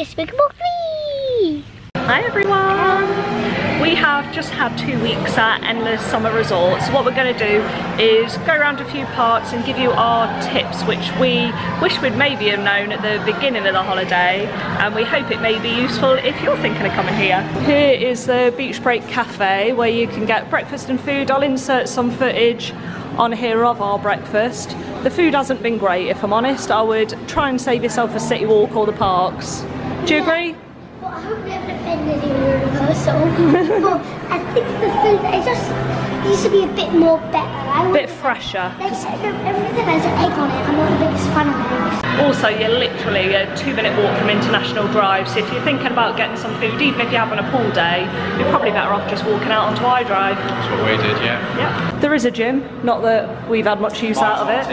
Despicable Free! Hi everyone! We have just had 2 weeks at Endless Summer Resorts. What we're going to do is go around a few parks and give you our tips, which we wish we'd maybe have known at the beginning of the holiday, and we hope it may be useful if you're thinking of coming here. Here is the Beach Break Cafe where you can get breakfast and food. I'll insert some footage on here of our breakfast. The food hasn't been great, if I'm honest. I would try and save yourself a CityWalk or the parks. Do you agree? Well, I hope we haven't offended you in Universal. I think the food, it just needs to be a bit more better. A bit fresher. Everything has an egg on it. I'm not the biggest fan of eggs. Also, you're literally a 2-minute walk from International Drive, so if you're thinking about getting some food, even if you're having a pool day, you're probably better off just walking out onto iDrive. That's what we did, yeah. Yep. There is a gym, not that we've had much use out of it.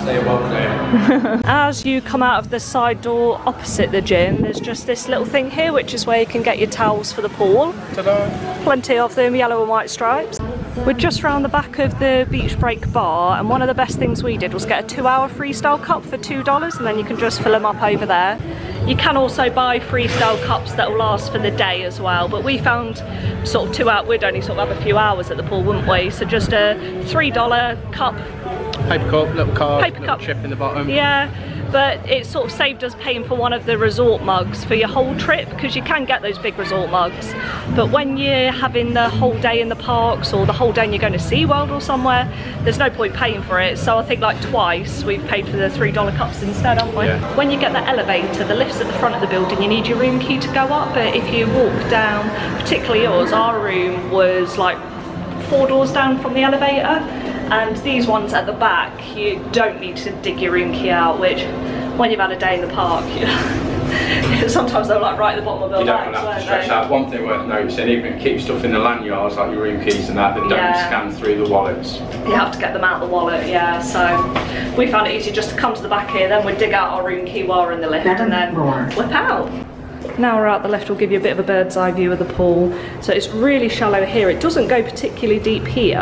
Stay well clear. As you come out of the side door opposite the gym, there's just this little thing here, which is where you can get your towels for the pool. Ta-da! Plenty of them, yellow and white stripes. We're just round the back of the Beach Break Bar, and one of the best things we did was get a 2-hour Freestyle cup for $2, and then you can just fill them up over there. You can also buy Freestyle cups that will last for the day as well, but we found sort of 2 hours, we'd only sort of have a few hours at the pool, wouldn't we? So just a $3 cup. Paper cup, little card, paper little cup. Chip in the bottom. Yeah, but it sort of saved us paying for one of the resort mugs for your whole trip, because you can get those big resort mugs. But when you're having the whole day in the parks or the whole day and you're going to SeaWorld or somewhere, there's no point paying for it. So I think like twice we've paid for the $3 cups instead, haven't we? Yeah. When you get the elevator, the lift's at the front of the building, you need your room key to go up. But if you walk down, particularly yours, our room was like 4 doors down from the elevator. And these ones at the back, you don't need to dig your room key out, which when you've had a day in the park, you know, sometimes they're like right at the bottom of the bag. You don't want to have to stress out. One thing worth noticing, even if you keep stuff in the lanyards like your room keys and that, they don't scan through the wallets. You have to get them out of the wallet, yeah. So we found it easier just to come to the back here, then we'd dig out our room key while we're in the lift and then whip out. Now we're out the left, we'll give you a bit of a bird's eye view of the pool. So it's really shallow here. It doesn't go particularly deep here,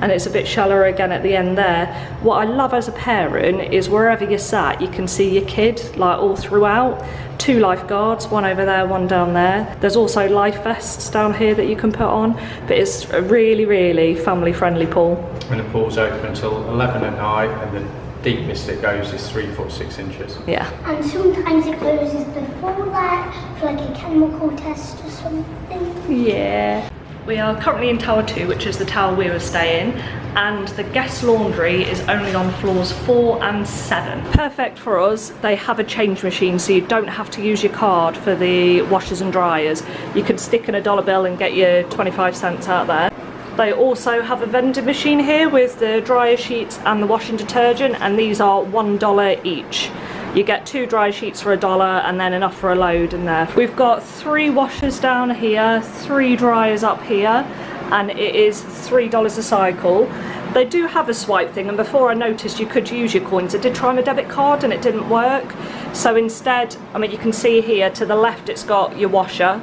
and it's a bit shallower again at the end there. What I love as a parent is wherever you're sat, you can see your kid like all throughout. 2 lifeguards, one over there, one down there. There's also life vests down here that you can put on, but it's a really, really family-friendly pool. And the pool's open until 11 at night, and then deepest it goes is 3 foot 6 inches. Yeah. And sometimes it goes before that for like a chemical test or something. Yeah. We are currently in Tower 2, which is the tower we were staying, and the guest laundry is only on floors 4 and 7. Perfect for us. They have a change machine, so you don't have to use your card for the washers and dryers. You can stick in a $1 bill and get your 25 cents out there. They also have a vending machine here with the dryer sheets and the washing detergent, and these are $1 each. You get 2 dryer sheets for $1 and then enough for a load in there. We've got 3 washers down here, 3 dryers up here, and it is $3 a cycle. They do have a swipe thing, and before I noticed you could use your coins. I did try my debit card and it didn't work. So instead, I mean, you can see here to the left it's got your washer,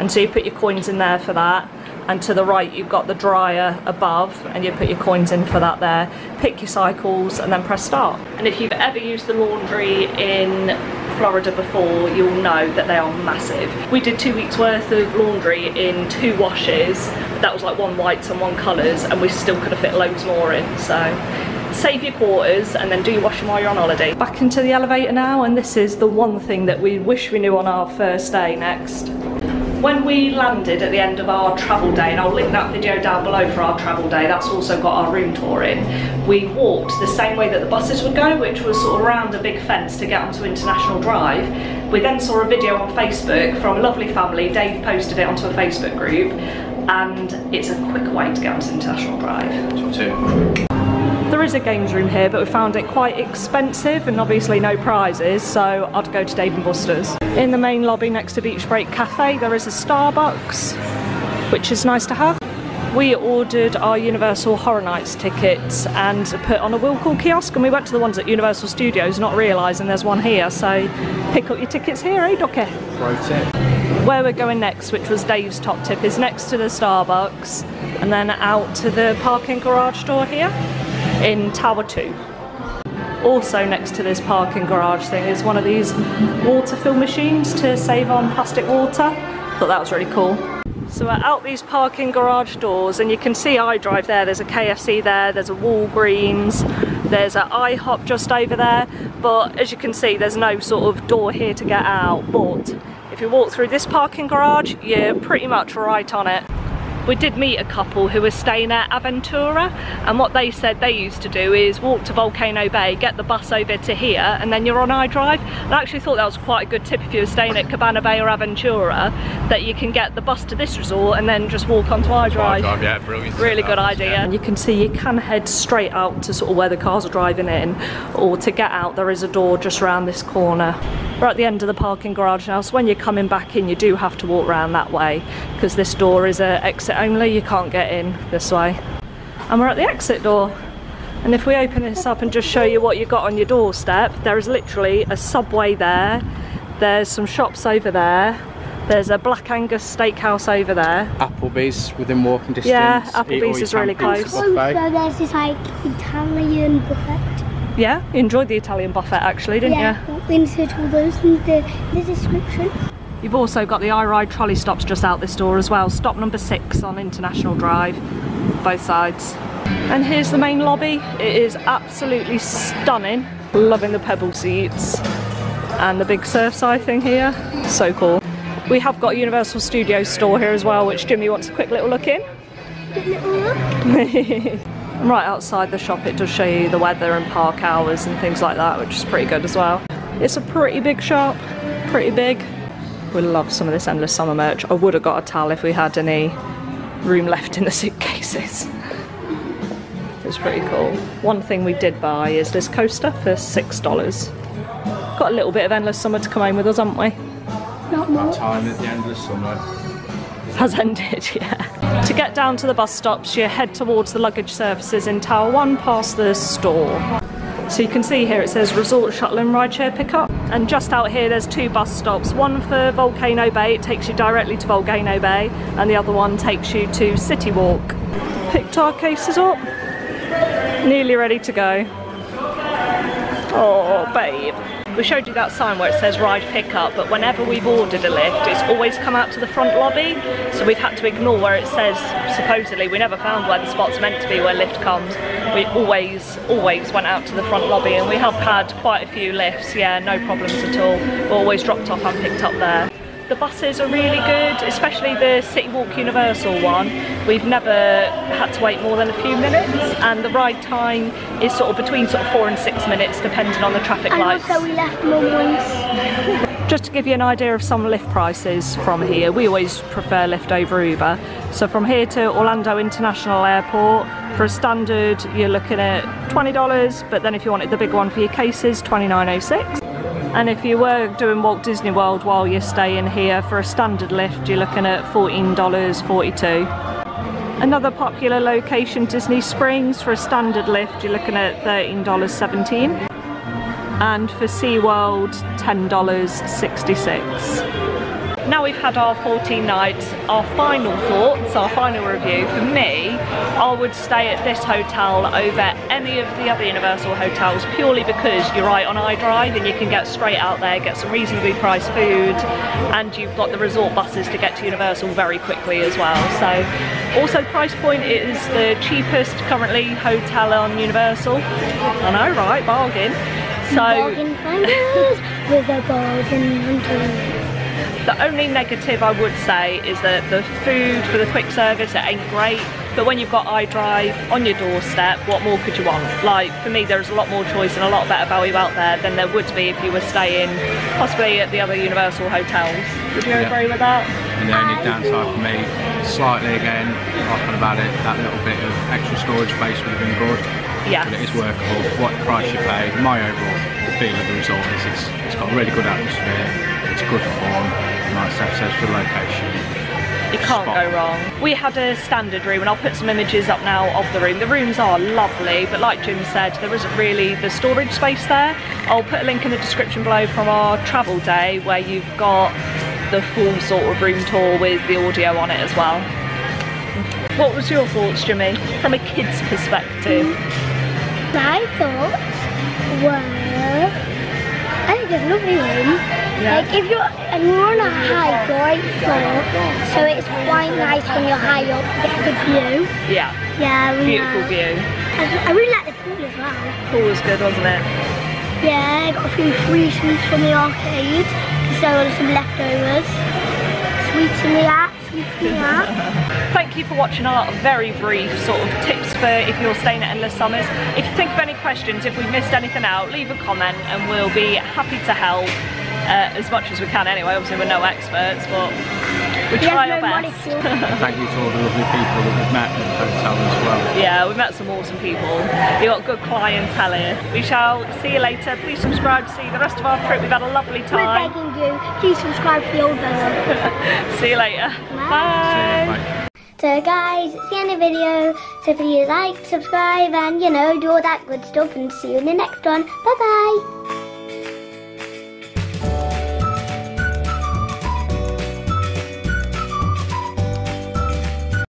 and so you put your coins in there for that. And to the right you've got the dryer above, and you put your coins in for that there. Pick your cycles and then press start. And if you've ever used the laundry in Florida before, you'll know that they are massive. We did 2 weeks worth of laundry in 2 washes. That was like 1 whites and 1 colours, and we still could have fit loads more in. So save your quarters and then do your washing while you're on holiday. Back into the elevator now, and this is the one thing that we wish we knew on our first day next. When we landed at the end of our travel day, and I'll link that video down below for our travel day, that's also got our room tour in, we walked the same way that the buses would go, which was sort of around a big fence to get onto International Drive. We then saw a video on Facebook from a lovely family. Dave posted it onto a Facebook group, and it's a quick way to get onto International Drive. There is a games room here, but we found it quite expensive and obviously no prizes, so I'd go to Dave and Buster's. In the main lobby next to Beach Break Cafe there is a Starbucks, which is nice to have. We ordered our Universal Horror Nights tickets and put on a Will Call kiosk, and we went to the ones at Universal Studios not realising there's one here, so pick up your tickets here, eh, Ducky? Right tip. Where we're going next, which was Dave's top tip, is next to the Starbucks and then out to the parking garage door here in Tower 2. also next to this parking garage thing is one of these water fill machines to save on plastic water. Thought that was really cool. So we're out these parking garage doors and you can see iDrive there, there's a KFC there, there's a Walgreens, there's an IHOP just over there, but as you can see there's no sort of door here to get out, but if you walk through this parking garage you're pretty much right on it. We did meet a couple who were staying at Aventura, and what they said they used to do is walk to Volcano Bay, get the bus over to here, and then you're on iDrive. And I actually thought that was quite a good tip if you were staying at Cabana Bay or Aventura, that you can get the bus to this resort and then just walk onto iDrive. Yeah, brilliant. Really good idea. Yeah. And you can see you can head straight out to sort of where the cars are driving in, or to get out there is a door just around this corner. We're at the end of the parking garage now, so when you're coming back in you do have to walk around that way, because this door is an exit only, you can't get in this way. And we're at the exit door, and if we open this up and just show you what you've got on your doorstep, there is literally a Subway there, there's some shops over there, there's a Black Angus steakhouse over there, Applebee's within walking distance. Yeah, Applebee's is really close. So there's this like Italian buffet. Yeah, you enjoyed the Italian buffet actually, didn't you? Yeah, we insert all those in the description. You've also got the iRide trolley stops just out this door as well. Stop number 6 on International Drive, both sides. And here's the main lobby. It is absolutely stunning. Loving the pebble seats and the big Surfside thing here. So cool. We have got a Universal Studios store here as well, which Jimmy wants a quick little look in. Quick little look. Right outside the shop, it does show you the weather and park hours and things like that, which is pretty good as well. It's a pretty big shop, pretty big. We love some of this Endless Summer merch. I would have got a towel if we had any room left in the suitcases. It was pretty cool. One thing we did buy is this coaster for $6. Got a little bit of Endless Summer to come home with us, haven't we? Not much. Time at the Endless Summer has ended, yeah. To get down to the bus stops, you head towards the luggage services in Tower 1 past the store. So you can see here it says Resort Shuttle and Rideshare Pickup. And just out here there's two bus stops, one for Volcano Bay, it takes you directly to Volcano Bay, and the other one takes you to CityWalk. Picked our cases up, nearly ready to go. Oh babe. We showed you that sign where it says ride pickup, but whenever we've ordered a Lyft it's always come out to the front lobby, so we've had to ignore where it says supposedly. We never found where the spot's meant to be where Lyft comes. We always went out to the front lobby, and we have had quite a few lifts, yeah, no problems at all. We're always dropped off and picked up there. The buses are really good, especially the CityWalk Universal one. We've never had to wait more than a few minutes, and the ride time is sort of between sort of 4 and 6 minutes depending on the traffic lights. And also we left Mum once. Just to give you an idea of some Lyft prices from here, we always prefer Lyft over Uber. So from here to Orlando International Airport, for a standard you're looking at $20, but then if you wanted the big one for your cases, $29.06. And if you were doing Walt Disney World while you're staying here, for a standard Lyft you're looking at $14.42. Another popular location, Disney Springs, for a standard Lyft you're looking at $13.17. And for SeaWorld, $10.66. Now we've had our 14 nights, our final thoughts, our final review. For me, I would stay at this hotel over any of the other Universal hotels, purely because you're right on iDrive and you can get straight out there, get some reasonably priced food, and you've got the resort buses to get to Universal very quickly as well. So, also price point, it is the cheapest currently hotel on Universal. I know, right, bargain. So, with a bargain hunter. The only negative I would say is that the food for the quick service, it ain't great, but when you've got iDrive on your doorstep, what more could you want? Like, for me, there's a lot more choice and a lot better value out there than there would be if you were staying possibly at the other Universal hotels. Would you agree with that? And the only downside for me, slightly again, often about it, that little bit of extra storage space would have been good. Yeah. But it is workable. What price you pay, my overall feel of the resort is it's got a really good atmosphere, it's good form, nice access for the location. You can't go wrong. We had a standard room, and I'll put some images up now of the room. The rooms are lovely, but like Jim said, there isn't really the storage space there. I'll put a link in the description below from our travel day where you've got the full sort of room tour with the audio on it as well. What was your thoughts, Jimmy, from a kid's perspective? My thoughts Well, I think there's nothing in. Yeah. Like if you're, and you're on a high right floor, so it's quite nice when you're high up to get a good view. Yeah. Yeah, beautiful view. I really like the pool as well. Pool was good, wasn't it? Yeah, I got a few free sweets from the arcade, so there were some leftovers. Sweets in the app. Thank you for watching our very brief sort of tips for if you're staying at Endless Summers. If you think of any questions, if we've missed anything out, leave a comment and we'll be happy to help as much as we can anyway. Obviously we're no experts, but we try our best. Thank you to all the lovely people that we've met in the hotel as well. Yeah, we've met some awesome people. You've got good clientele here. We shall see you later. Please subscribe to see the rest of our trip. We've had a lovely time. We're begging you, please subscribe to the old one. See you later. Bye. Bye. So guys, it's the end of the video. So please like, subscribe and, you know, do all that good stuff and see you in the next one. Bye bye.